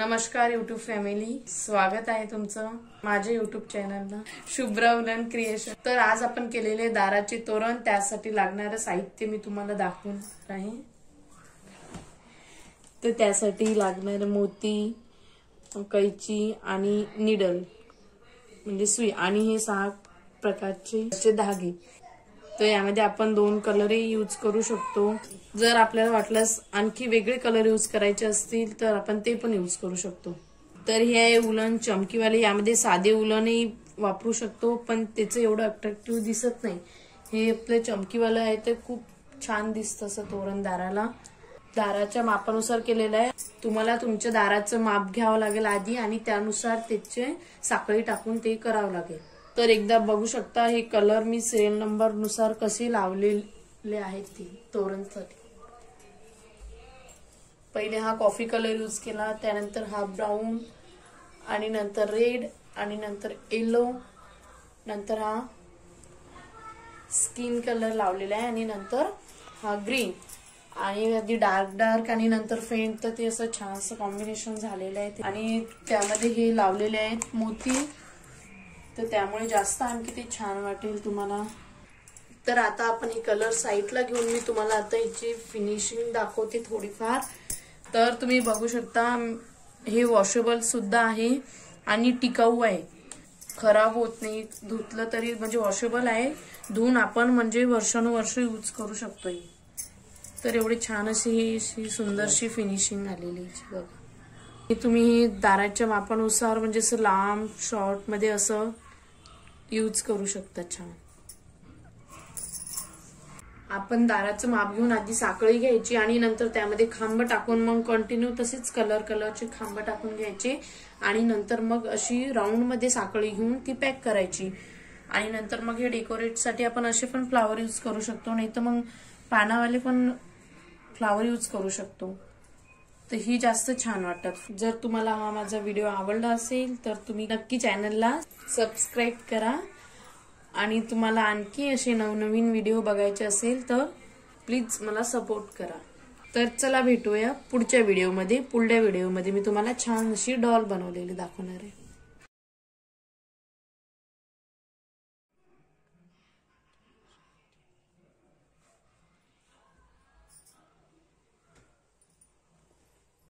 नमस्कार YouTube family, स्वागत आहे तुमचं माझ्या यूट्यूब चॅनलला शुभ्रा वुलन क्रिएशन। तर आज आपण केलेले दाराचे तोरण, त्यासाठी लागणारे साहित्य मी तुम्हाला दाखवून आहे। तर त्यासाठी लागणारे मोती, कैची आणि निडल म्हणजे सुई आणि हे 6 प्रकारचे धागे। तो यामध्ये आपण 2 कलर यूज करू शकतो। जर आपल्याला वाटल्यास आणखी वेगळे कलर यूज करायचे असतील तर आपण ते पण यूज करू शकतो। तर हे आहे उलन चमकीवाले, यामध्ये साधे उलनही वापरू शकतो पण त्याचे एवढं अट्रॅक्टिव्ह दिसत नाही। हे आपले चमकीवाले आहे ते खूप छान दिसतं असं तोरण दाराला। दाराच्या मापानुसार केलेलं आहे, तुम्हाला तुमच्या दाराचं माप घ्यावं लागेल आधी आणि त्यानुसार त्याचे साखळी टाकून ते करावं लागेल। तर एकदा बघू शकता हे कलर मी सेल नंबर नुसार कसे लावलेले आहेत ती तोरणसाठी। पहिले हा कॉफी कलर यूज केला, त्यानंतर हा ब्राउन आणि नंतर रेड आणि नंतर येलो, नंतर हा स्किन कलर लावलेला आहे आणि नंतर हा ग्रीन आणि आधी डार्क डार्क आणि नंतर फेंट। तर ते असं छान असं कॉम्बिनेशन झालेलं आहे आणि त्यामध्ये हे लावलेले आहेत मोती, तर त्यामुळे जास्त आणखी ते छान वाटेल तुम्हाला। तर आता आपण हे कलर साईडला घेऊन मी तुम्हाला आता याची फिनिशिंग दाखवते थोडीफार। तर तुम्ही बघू शकता हे वॉशेबल सुद्धा आहे आणि टिकाऊ आहे, खराब होत नाही, धुतलं तरी म्हणजे वॉशेबल आहे, धुवून आपण म्हणजे वर्षानुवर्ष यूज करू शकतो। तर एवढी छान अशी सुंदरशी फिनिशिंग आलेली बघा। तुम्ही दाराच्या मापानुसार म्हणजे असं लांब शॉर्ट मध्ये असं यूज करू शकता छान। आपण दाराचं माप घेऊन आधी साखळी घ्यायची आणि नंतर त्यामध्ये खांब टाकून मग कंटिन्यू तसेच कलरचे खांब टाकून घ्यायचे आणि नंतर मग अशी राउंड मध्ये साखळी घेऊन ती पॅक करायची आणि नंतर मग हे डेकोरेटसाठी आपण असे पण फ्लावर यूज करू शकतो, नाही तर मग पानावाले पण फ्लावर यूज करू शकतो। तर ही जास्त छान वाटतात। जर तुम्हाला हा माझा व्हिडिओ आवडला असेल तर तुम्ही नक्की चॅनलला सबस्क्राइब करा आणि तुम्हाला आणखी असे नवनवीन व्हिडिओ बघायचे असेल तर प्लीज मला सपोर्ट करा। तर चला भेटूया पुढच्या व्हिडिओमध्ये। मी तुम्हाला छान अशी डॉल बनवलेली दाखवणार आहे।